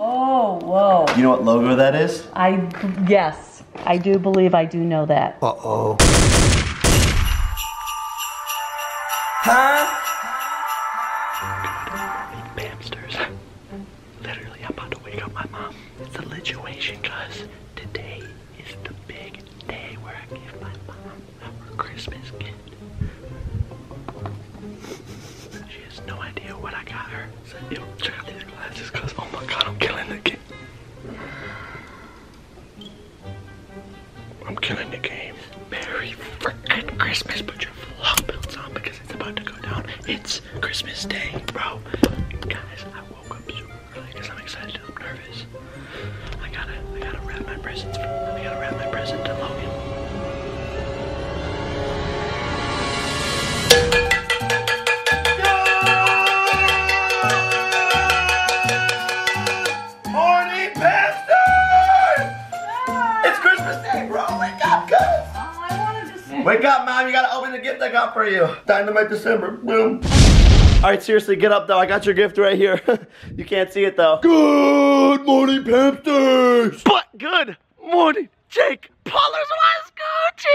Oh, whoa. You know what logo that is? Yes, I do believe I do know that. Uh-oh. Huh? Bamsters. Literally, I'm about to wake up my mom. It's a lituation, guys. Today is the big day where I give my mom her Christmas gift. She has no idea what I got her. So, yo, check out these glasses, cause oh my god, I'm killing the game. I'm killing the game. Merry frickin' Christmas, put your vlog belts on because it's about to go down. It's Christmas Day, bro. Guys, I woke up super early because I'm excited. I'm nervous. I gotta wrap my presents. I gotta wrap my present to Logan. Wake up, Mom, you gotta open the gift I got for you. Dynamite December, boom. All right, seriously, get up though. I got your gift right here. You can't see it though. Good morning, Pamsters. But good morning, Jake Paulers, let's go, Jake.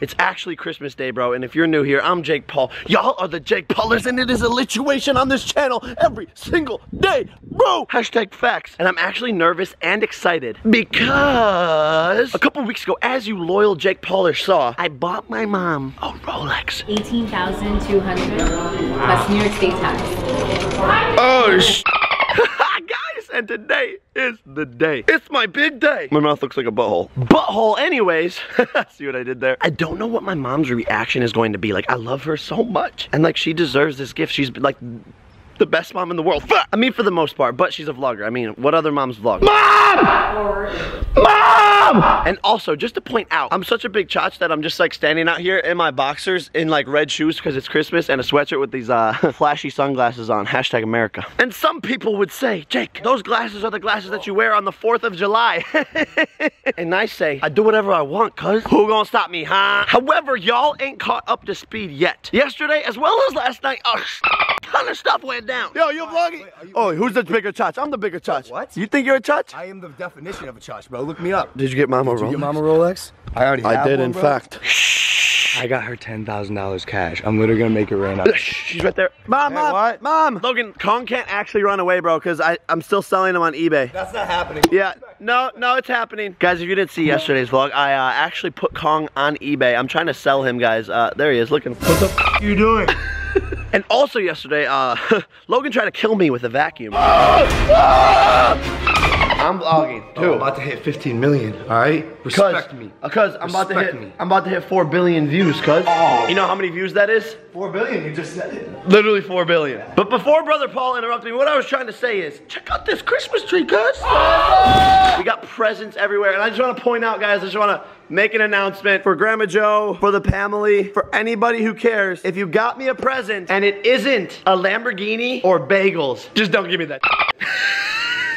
It's actually Christmas Day, bro, and if you're new here, I'm Jake Paul. Y'all are the Jake Paulers, and it is a lituation on this channel every single day, bro. Hashtag facts. And I'm actually nervous and excited because a couple weeks ago, as you loyal Jake Paulers saw, I bought my mom a Rolex. $18,200 plus New York State tax. Oh, sh. Guys, and today is the day. It's my big day. My mouth looks like a butthole. Butthole anyways. See what I did there? I don't know what my mom's reaction is going to be. Like, I love her so much. And like, she deserves this gift. She's like the best mom in the world. I mean, for the most part, but she's a vlogger. I mean, what other moms vlog? Mom! Mom! And also, just to point out, I'm such a big chotch that I'm just like standing out here in my boxers in like red shoes because it's Christmas and a sweatshirt with these flashy sunglasses on. Hashtag America. And some people would say, Jake, those glasses are the glasses that you wear on the 4th of July. And I say, I do whatever I want, cuz. Who gonna stop me, huh? However, y'all ain't caught up to speed yet. Yesterday, as well as last night, ton of stuff went down. Yo, you're vlogging? Wait, who's the bigger chotch? I'm the bigger chotch. What? You think you're a chotch? I am the definition of a chotch, bro. Look me up. Did you get Mama Rolex? Did you get Mama Rolex? I already have one, I did, in fact. Shh. I got her $10,000 cash. I'm literally gonna make it rain. She's right there. Mom, hey, Mom, what? Mom! Logan, Kong can't actually run away, bro, because I'm still selling them on eBay. That's not happening. Yeah, no, it's happening. Guys, if you didn't see yesterday's vlog, I actually put Kong on eBay. I'm trying to sell him, guys. There he is, look at him. What the f are you doing? And also yesterday, Logan tried to kill me with a vacuum. I'm vlogging, too. I'm about to hit 15 million, all right? Respect me. Because I'm about to hit 4 billion views, cuz. Oh. You know how many views that is? 4 billion, you just said it. Literally 4 billion. Yeah. But before Brother Paul interrupted me, what I was trying to say is, check out this Christmas tree, cuz. Oh. We got presents everywhere. And I just want to point out, guys, I just want to make an announcement for Grandma Joe, for the family, for anybody who cares. If you got me a present and it isn't a Lamborghini or bagels, just don't give me that.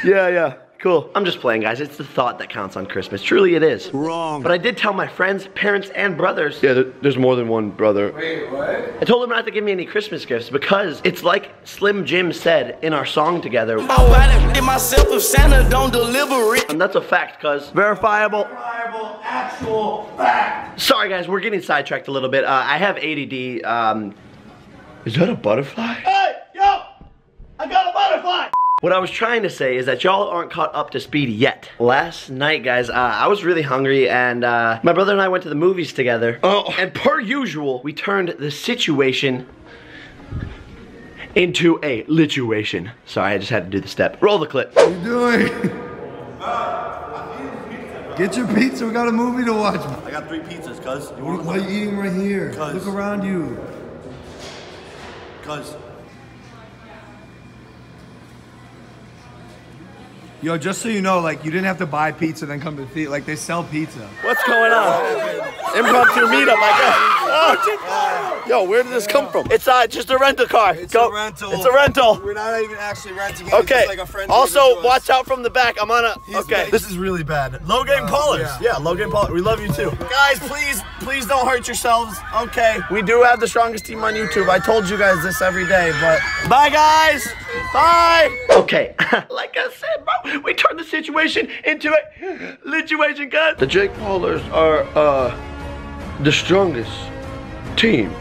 Yeah. Cool. I'm just playing, guys. It's the thought that counts on Christmas. Truly it is. Wrong. But I did tell my friends, parents, and brothers. Yeah, there's more than one brother. Wait, what? I told them not to give me any Christmas gifts because it's like Slim Jim said in our song together. I'll buy it for myself if Santa don't deliver it. And that's a fact, cuz. Verifiable. Verifiable, actual fact. Sorry, guys. We're getting sidetracked a little bit. I have ADD. Is that a butterfly? Hey, yo! I got a butterfly! What I was trying to say is that y'all aren't caught up to speed yet. Last night, guys, I was really hungry and my brother and I went to the movies together. Oh. And per usual, we turned the situation into a lituation. Sorry, I just had to do the step. Roll the clip. What are you doing? Get your pizza, we got a movie to watch. I got 3 pizzas, cuz. Why are you eating right here? Cuz. Look around you. Cuz. Yo, just so you know, like, you didn't have to buy pizza then come to the theater. Like, they sell pizza. What's going on? Impromptu meetup, my God. Oh. Yo, where did this come from? It's just a rental car. It's a rental. It's a rental. We're not even actually renting it. Okay. It's like a friend. Also, watch out from the back. I'm on a... Okay. This is really bad. Logan Paulers. Yeah, Logan Paulers. We love you, too. Guys, please don't hurt yourselves. Okay. We do have the strongest team on YouTube. I told you guys this every day, but... Bye, guys. Bye. Okay, like I said, bro, we turned the situation into a lituation, guys. The Jake Paulers are the strongest team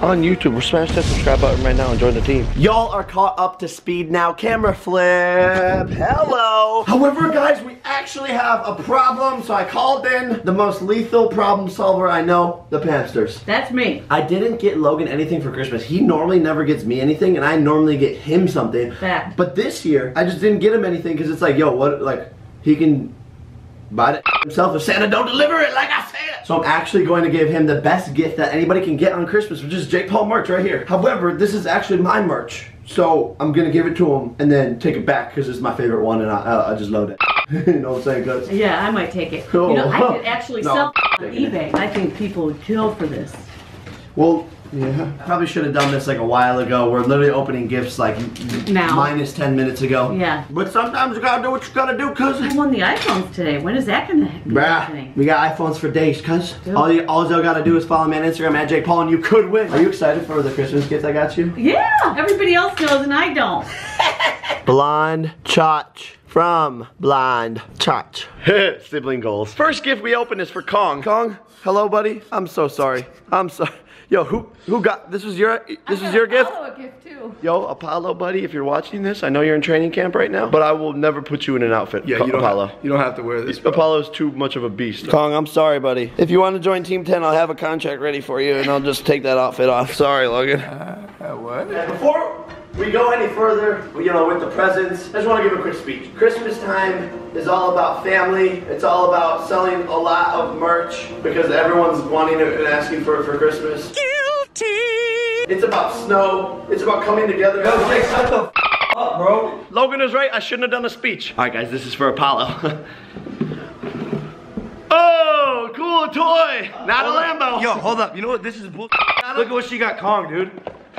on YouTube. Smash that subscribe button right now and join the team. Y'all are caught up to speed now. Camera flip. Hello. However, guys, we actually have a problem, so I called in the most lethal problem solver I know, the Pamsters. That's me. I didn't get Logan anything for Christmas. He normally never gets me anything, and I normally get him something. Fact. But this year, I just didn't get him anything because it's like, yo, what? Like, he can buy it himself if Santa don't deliver it, like I said. So I'm actually going to give him the best gift that anybody can get on Christmas, which is Jake Paul merch right here. However, this is actually my merch. So I'm going to give it to him and then take it back because it's my favorite one and I just load it. You know what I'm saying, guys? Yeah, I might take it. Cool. You know, I could actually sell on eBay. I think people would kill for this. Well, yeah. I probably should have done this like a while ago. We're literally opening gifts like now. Minus 10 minutes ago. Yeah. But sometimes you gotta do what you gotta do, cuz. I won the iPhones today. When is that gonna happen? Bruh, we got iPhones for days, cuz. All you gotta do is follow me on Instagram at Jake Paul and you could win. Are you excited for the Christmas gift I got you? Yeah. Everybody else knows and I don't. Blonde Chotch. From Blind Chotch. Sibling goals. First gift we open is for Kong. Kong, hello, buddy. I'm so sorry. I'm sorry. Yo, who got this? Was your gift? Apollo a gift too. Yo, Apollo, buddy. If you're watching this, I know you're in training camp right now, but I will never put you in an outfit. Yeah, you don't have to wear this. Bro. Apollo's too much of a beast. Kong, I'm sorry, buddy. If you want to join Team 10, I'll have a contract ready for you, and I'll just take that outfit off. Sorry, Logan. What? Yeah, before we go any further, you know, with the presents, I just want to give a quick speech. Christmas time is all about family. It's all about selling a lot of merch because everyone's wanting it and asking for it for Christmas. Guilty. It's about snow. It's about coming together. Yo, Jake, shut the f up, bro. Logan is right. I shouldn't have done a speech. All right, guys, this is for Apollo. Oh, cool toy. Not a Lambo. Yo, hold up. You know what? This is bull. Look at what she got, Kong, dude.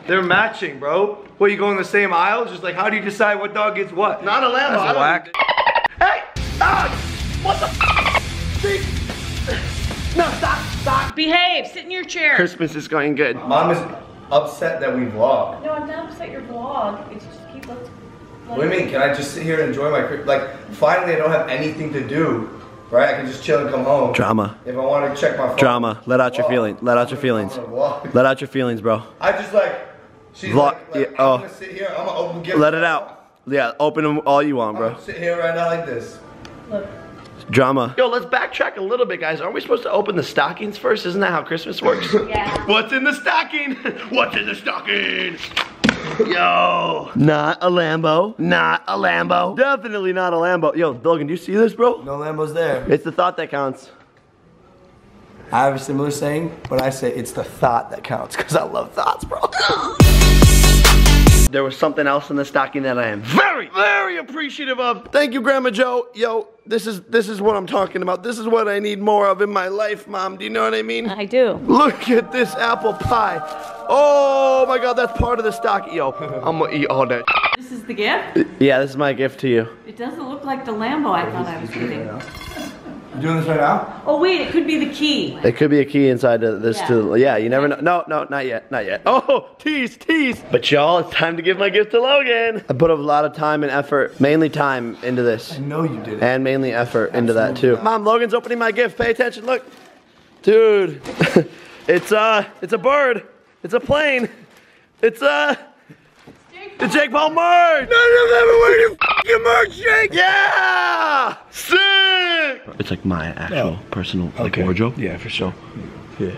They're matching, bro. What, you go in the same aisle? Just like, how do you decide what dog gets what? Not a Lambo. That's whack. Hey! Stop! What the f? No, stop, stop. Behave, sit in your chair. Christmas is going good. Mom is upset that we vlog. No, I'm not upset your vlog. It's just keep looking. What do you mean? Can I just sit here and enjoy my Christmas? Like, finally I don't have anything to do. Right, I can just chill and come home. Drama. If I want to check my phone. Drama. Let out your feelings. Let out your feelings. Let out your feelings, bro. I just like, she's like yeah, I'm gonna sit here, I'm gonna open gifts. Let it out. Yeah, open them all you want, bro. I'm gonna sit here right now like this. Look. Drama. Yo, let's backtrack a little bit, guys. Aren't we supposed to open the stockings first? Isn't that how Christmas works? Yeah. What's in the stocking? What's in the stocking? Yo, not a Lambo, not a Lambo. Definitely not a Lambo. Yo, Logan, do you see this, bro? No Lambo's there. It's the thought that counts. I have a similar saying, but I say it's the thought that counts because I love thoughts, bro. There was something else in the stocking that I am very, very appreciative of. Thank you, Grandma Joe. Yo, this is what I'm talking about. This is what I need more of in my life, Mom. Do you know what I mean? I do. Look at this apple pie. Oh my God, that's part of the stocking. Yo, I'm gonna eat all that. This is the gift? Yeah, this is my gift to you. It doesn't look like the Lambo I thought I was getting. You doing this right now? Oh wait, it could be the key. It could be a key inside of this too. Yeah, you never know. No, no, not yet, not yet. Oh, tease, tease. But y'all, it's time to give my gift to Logan. I put a lot of time and effort, mainly time into this. I know you did it. And mainly effort into that too. Mom, Logan's opening my gift. Pay attention, look. Dude, it's a bird. It's a plane. It's the Jake Paul merch. None of them ever wear your fucking merch, Jake. Yeah. Sick. It's like my actual personal wardrobe. Yeah, for sure. Yeah.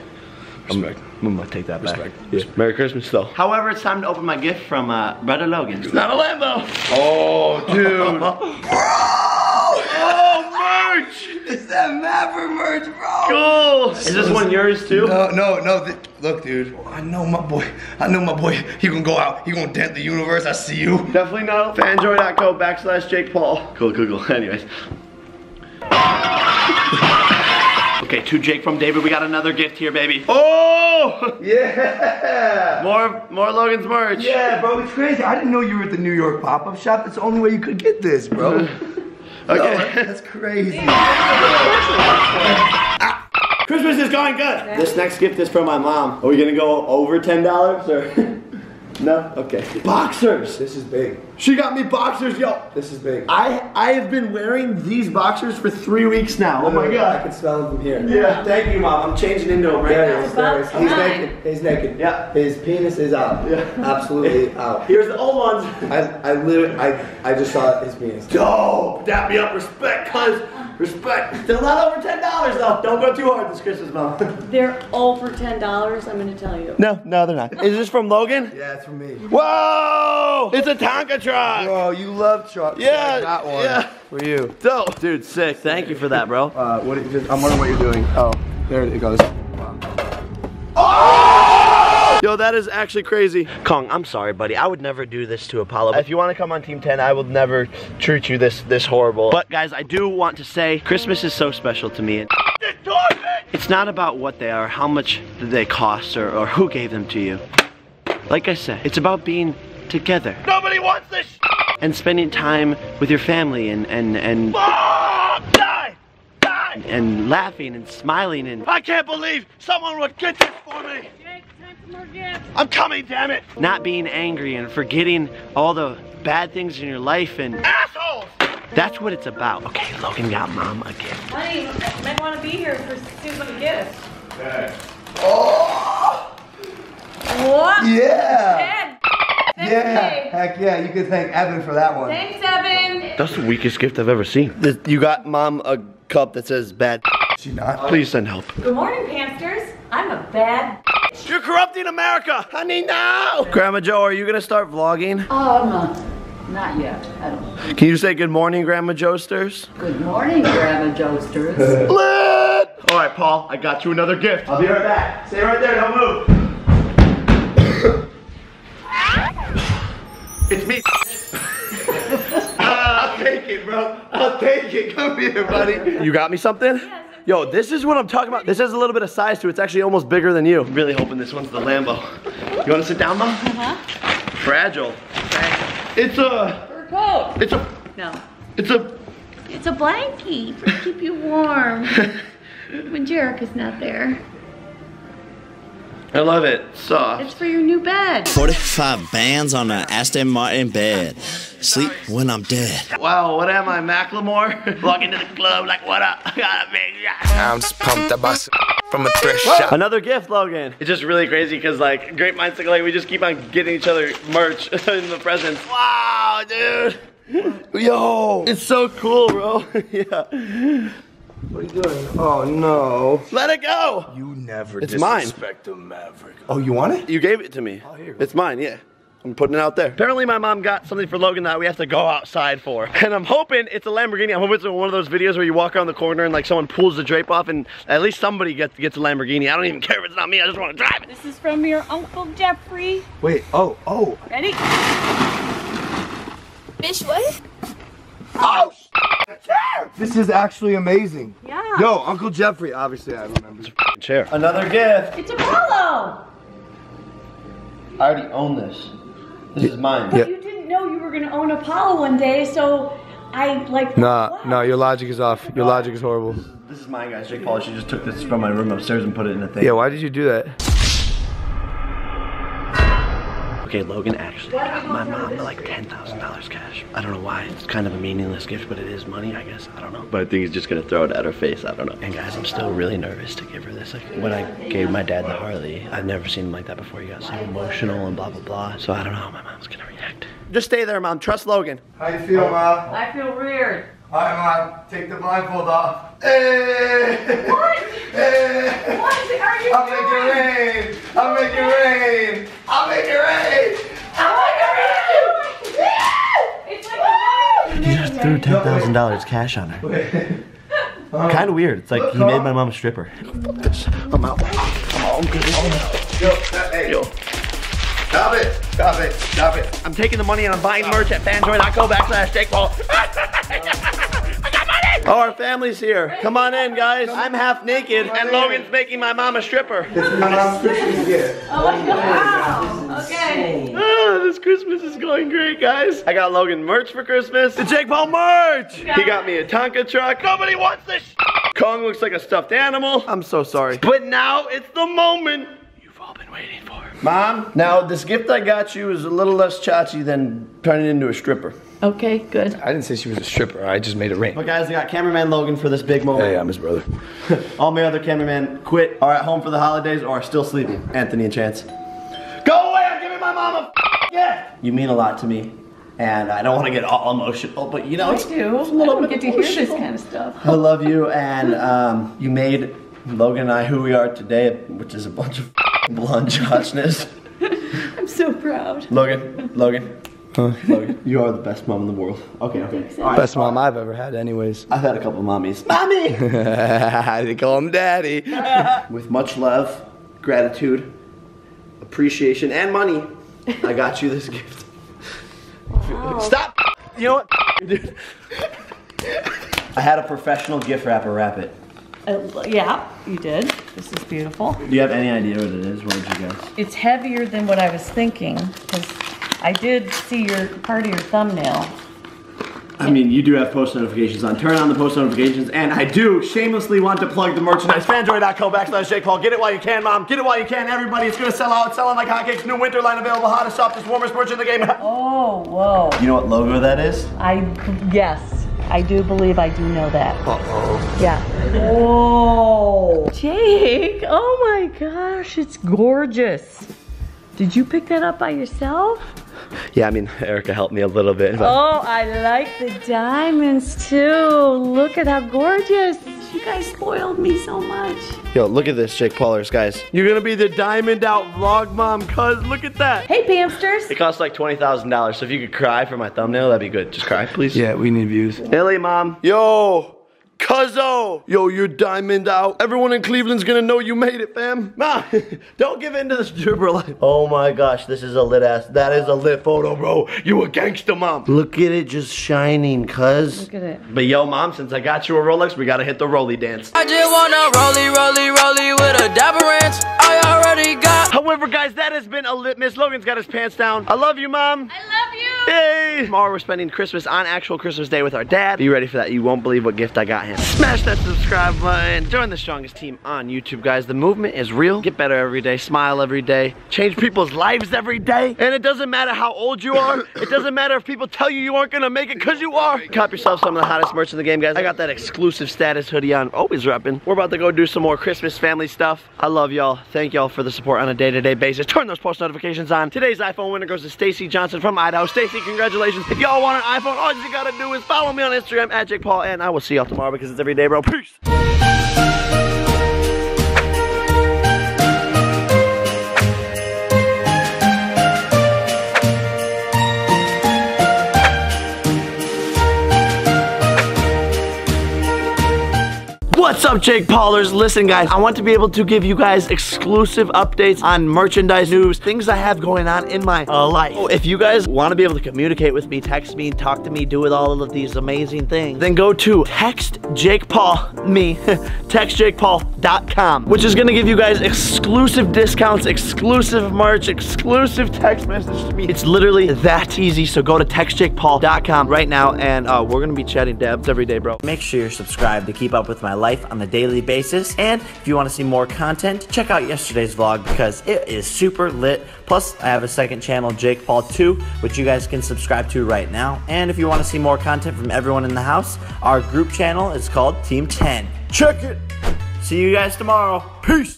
Respect. I'm gonna take that back. Yeah. Merry Christmas, though. However, it's time to open my gift from Brother Logan. It's not a Lambo. Oh, dude. Oh, merch. Is that Maverick merch, bro? Cool. Is this one yours too? No, no, no. Look, dude. I know my boy. I know my boy. He gonna go out. He gonna dent the universe. I see you. Definitely not. Fanjoy.co/Jake Paul. Cool, cool, cool. Anyways. Okay, to Jake from David, we got another gift here, baby. Oh! Yeah! More Logan's merch. Yeah, bro, it's crazy. I didn't know you were at the New York pop-up shop. That's the only way you could get this, bro. Okay. No, that's crazy. Christmas is going good. Okay. This next gift is from my mom. Are we gonna go over $10 or? No? Okay. Boxers! This is big. She got me boxers, yo. This is big. I have been wearing these boxers for 3 weeks now. Oh my god. I can smell them from here. Yeah. Thank you, Mom. I'm changing into him right now. He's naked. He's naked. Yeah. His penis is out. Yeah. Absolutely out. Here's the old ones. I literally, I just saw his penis. Dope. Dap me up. Respect, cuz. Respect. They're not over $10 though. Don't go too hard this Christmas, Mom. They're over $10. I'm gonna tell you. No, they're not. Is this from Logan? Yeah, it's from me. Whoa! It's a Tonka truck. Whoa, you love trucks. Yeah, I got one for you. So, dude, sick. Thank you for that, bro. What? I'm wondering what you're doing. Oh, there it goes. Wow. Oh! Yo, that is actually crazy. Kong, I'm sorry, buddy. I would never do this to Apollo. If you want to come on Team 10, I will never treat you this horrible. But guys, I do want to say Christmas is so special to me. It's not about what they are, how much they cost, or who gave them to you. Like I said, it's about being together. Nobody wants this sh and spending time with your family and Mom, die! And laughing and smiling and I can't believe someone would get this for me. Jake, time for more gifts. I'm coming, damn it! Not being angry and forgetting all the bad things in your life and assholes! That's what it's about. Okay, Logan got Mom a gift. Honey, you might want to be here for Susan's gift. Okay. Oh! What? Yeah! Yeah, heck yeah, you can thank Evan for that one. Thanks, Evan. That's the weakest gift I've ever seen. You got Mom a cup that says bad. She not. Please send help. Good morning, Pansters. I'm a bad. You're corrupting America. Honey, no! Grandma Joe, are you going to start vlogging? Oh, I'm not. Not yet, I don't. Can you say good morning, Grandma Joesters? Good morning, Grandma Joesters. All right, Paul, I got you another gift. I'll be right back. Stay right there, don't move. It's me. I'll take it, bro. I'll take it. Come here, buddy. You got me something? Yeah. Yo, this is what I'm talking about. This has a little bit of size to it. It's actually almost bigger than you. I'm really hoping this one's the Lambo. You want to sit down, Mom? Uh-huh. Fragile. It's a fur coat. It's a It's a blankie to keep you warm when Jarek is not there. I love it. Soft. It's for your new bed. 45 bands on an Aston Martin bed. Sleep when I'm dead. Wow, what am I, Macklemore? Walk into the club like, what up? I got a big shot. I'm just pumped up from a thrift shop. Another gift, Logan. It's just really crazy because, like, great minds think alike. We just keep on getting each other merch in the presents. Wow, dude. Yo, it's so cool, bro. Yeah. What are you doing? Oh no. Let it go! You never disrespect the Maverick. Oh, you want it? You gave it to me. Oh, here you go. It's mine, yeah. I'm putting it out there. Apparently my mom got something for Logan that we have to go outside for. And I'm hoping it's a Lamborghini. I'm hoping it's one of those videos where you walk around the corner and like someone pulls the drape off and at least somebody gets a Lamborghini. I don't even care if it's not me, I just want to drive it. This is from your Uncle Jeffrey. Wait, oh. Ready? Fish what? Oh, chair! This is actually amazing. Yeah. Yo, Uncle Jeffrey, obviously I remember. It's a chair. Another gift. It's Apollo. I already own this. This is mine. But you didn't know you were gonna own Apollo one day, so I like. No, your logic is off. Your logic is horrible. This is mine, guys. Jake Paul, she just took this from my room upstairs and put it in a thing. Yeah, why did you do that? Okay, Logan actually got my mom like $10,000 cash. I don't know why. It's kind of a meaningless gift, but it is money, I guess. I don't know. But I think he's just gonna throw it at her face. I don't know. And guys, I'm still really nervous to give her this. Like when I gave my dad the Harley, I've never seen him like that before. He got so emotional and blah blah blah. So I don't know how my mom's gonna react. Just stay there, Mom. Trust Logan. How you feel, Mom? I feel weird. Alright, Mom. Take the blindfold off. Hey! What? Hey! What are you doing? I'll make it rain. I'll make it rain. I'll make it rain. I'll make it rain. It's like he just threw $10,000 cash on her. Okay. Kind of weird. It's like he made my mom a stripper. Fuck this. I'm out. I'm good. Yo, hey. Yo. Stop it. Stop it. Stop it. I'm taking the money and I'm buying merch at fanjoy.co/Jake Paul. Oh, our family's here. Come on in, guys. I'm half naked, and Logan's making my mom a stripper. This is my mom's Christmas gift. Oh my God. Wow. Okay. Oh, this Christmas is going great, guys. I got Logan merch for Christmas. The Jake Paul merch. He got me a Tonka truck. Nobody wants this sh Kong looks like a stuffed animal. I'm so sorry. But now it's the moment you've all been waiting for. Mom, now this gift I got you is a little less chachi than turning into a stripper. Okay, good. I didn't say she was a stripper. I just made it rain. But guys, we got cameraman Logan for this big moment. Hey, I'm his brother. All my other cameramen quit, are at home for the holidays, or are still sleeping. Anthony and Chance. Go away! I'm giving my mom a gift! You mean a lot to me, and I don't want to get all emotional, but you know, I don't get to hear this kind of stuff. I love you, and you made Logan and I who we are today, which is a bunch of blonde chotchness. I'm so proud. Logan. Logan, you are the best mom in the world. Okay. All right. Best mom I've ever had anyways. I've had a couple of mommies. Mommy! They call him daddy. With much love, gratitude, appreciation, and money, I got you this gift. Wow. Stop! You know what? Dude. I had a professional gift wrapper wrap it. Yeah, you did. This is beautiful. Do you have any idea what it is? What did you guess? It's heavier than what I was thinking, because I did see your part of your thumbnail. I mean, you do have post notifications on. Turn on the post notifications, and I do shamelessly want to plug the merchandise. Fanjoy.co/JakePaul. Get it while you can, Mom. Get it while you can, everybody. It's gonna sell out. It's selling like hotcakes. New winter line available. Hottest, softest, warmest merch in the game. Oh, whoa. You know what logo that is? Yes. I do believe I do know that. Uh-oh. Yeah. Whoa. Jake, oh my gosh, it's gorgeous. Did you pick that up by yourself? Yeah, I mean, Erica helped me a little bit. But... Oh, I like the diamonds too. Look at how gorgeous. You guys spoiled me so much. Yo, look at this, Jake Paulers, guys. You're gonna be the diamond out vlog mom, cuz look at that. Hey, Pamsters. It costs like $20,000, so if you could cry for my thumbnail, that'd be good. Just cry, please. Yeah, we need views. Ellie, Mom. Yo. Cuzzo! Yo, you're diamond out. Everyone in Cleveland's gonna know you made it, fam. Nah, don't give in to the stripper life. Oh my gosh, this is a lit ass. That is a lit photo, bro. You a gangster, Mom. Look at it just shining, cuz. Look at it. But yo, Mom, since I got you a Rolex, we gotta hit the rolly dance. I just wanna rolly, rolly, rolly with a dapper ranch. I already got. However, guys, that has been a lit miss. Logan's got his pants down. I love you, Mom. I love you. Yay! Tomorrow we're spending Christmas on actual Christmas Day with our dad. Be ready for that. You won't believe what gift I got him. Smash that subscribe button. Join the strongest team on YouTube, guys. The movement is real. Get better every day. Smile every day. Change people's lives every day. And it doesn't matter how old you are. It doesn't matter if people tell you you aren't gonna make it, because you are. Cop yourself some of the hottest merch in the game, guys. I got that exclusive status hoodie on. Always repping. We're about to go do some more Christmas family stuff. I love y'all. Thank y'all for the support on a day-to-day basis. Turn those post notifications on. Today's iPhone winner goes to Stacy Johnson from Idaho. Stacy, congratulations. If y'all want an iPhone, all you gotta do is follow me on Instagram at Jake Paul, and I will see y'all tomorrow, because it's every day, bro. Peace. What's up, Jake Paulers? Listen, guys, I want to be able to give you guys exclusive updates on merchandise news, things I have going on in my life. Oh, if you guys want to be able to communicate with me, text me, talk to me, do with all of these amazing things, then go to textjakepaul.com, which is going to give you guys exclusive discounts, exclusive merch, exclusive text message to me. It's literally that easy, so go to textjakepaul.com right now, and we're going to be chatting dabs every day, bro. Make sure you're subscribed to keep up with my life on a daily basis, and if you want to see more content, check out yesterday's vlog, because it is super lit. Plus I have a second channel, Jake Paul 2, which you guys can subscribe to right now. And if you want to see more content from everyone in the house, our group channel is called Team 10. Check it. See you guys tomorrow. Peace.